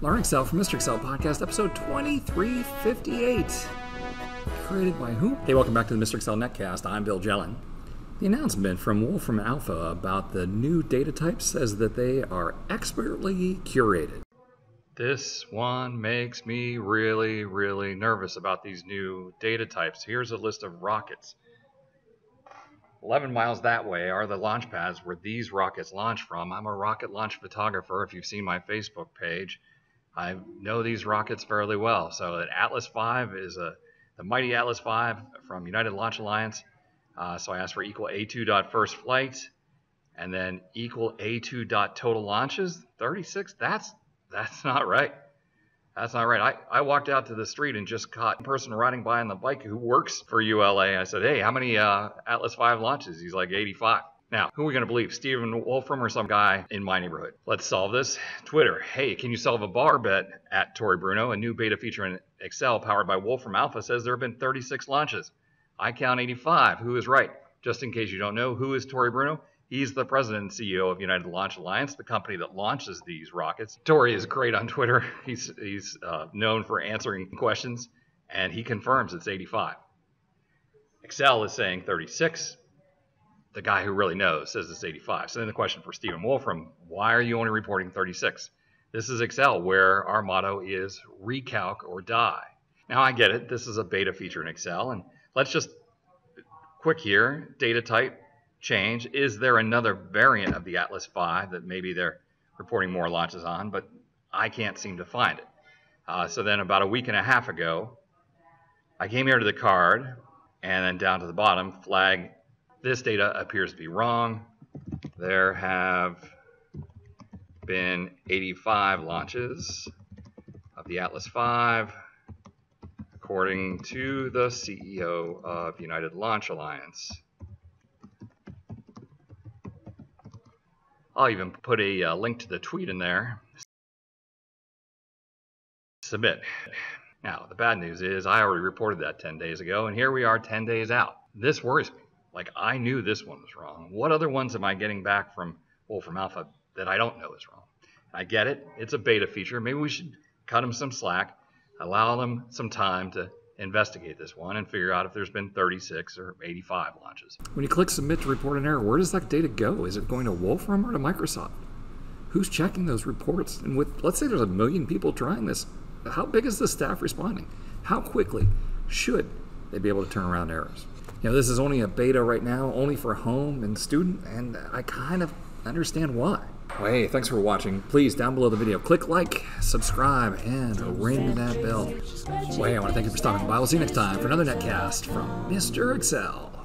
Learn Excel from MrExcel podcast, episode 2358. Created by who? Hey, welcome back to the MrExcel Netcast. I'm Bill Jellin. The announcement from Wolfram Alpha about the new data type says that they are expertly curated. This one makes me really, really nervous about these new data types. Here's a list of rockets. 11 miles that way are the launch pads where these rockets launch from. I'm a rocket launch photographer. If you've seen my Facebook page, I know these rockets fairly well. So the Atlas V is the mighty Atlas V from United Launch Alliance. So I asked for equal A2.first flight and then equal A2.total launches. 36? That's not right. That's not right. I walked out to the street and just caught a person riding by on the bike who works for ULA. I said, hey, how many Atlas V launches? He's like, 85. Now, who are we going to believe? Stephen Wolfram or some guy in my neighborhood? Let's solve this. Twitter, hey, can you solve a bar bet at Tory Bruno? A new beta feature in Excel powered by Wolfram Alpha says there have been 36 launches. I count 85. Who is right? Just in case you don't know, who is Tory Bruno? He's the president and CEO of United Launch Alliance, the company that launches these rockets. Tory is great on Twitter. He's known for answering questions, and he confirms it's 85. Excel is saying 36. The guy who really knows says it's 85. So then the question for Stephen Wolfram, why are you only reporting 36? This is Excel, where our motto is recalc or die. Now, I get it. This is a beta feature in Excel, and let's just quick here, data type. Change. Is there another variant of the Atlas V that maybe they're reporting more launches on, but I can't seem to find it. So then about a week and a half ago, I came here to the card and then down to the bottom, flag, this data appears to be wrong. There have been 85 launches of the Atlas V, according to the CEO of United Launch Alliance. I'll even put a link to the tweet in there. Submit. Now, the bad news is I already reported that 10 days ago, and here we are 10 days out. This worries me. Like, I knew this one was wrong. What other ones am I getting back from Wolfram Alpha that I don't know is wrong? I get it. It's a beta feature. Maybe we should cut them some slack, allow them some time to investigate this one and figure out if there's been 36 or 85 launches. When you click submit to report an error, where does that data go? Is it going to Wolfram or to Microsoft? Who's checking those reports? And with, let's say there's 1 million people trying this, how big is the staff responding? How quickly should they be able to turn around errors? You know, this is only a beta right now, only for home and student, and I kind of understand why. Well, hey, thanks for watching. Please, down below the video, click like, subscribe, and ring that bell. Well, hey, I want to thank you for stopping by. We'll see you next time for another Netcast from MrExcel.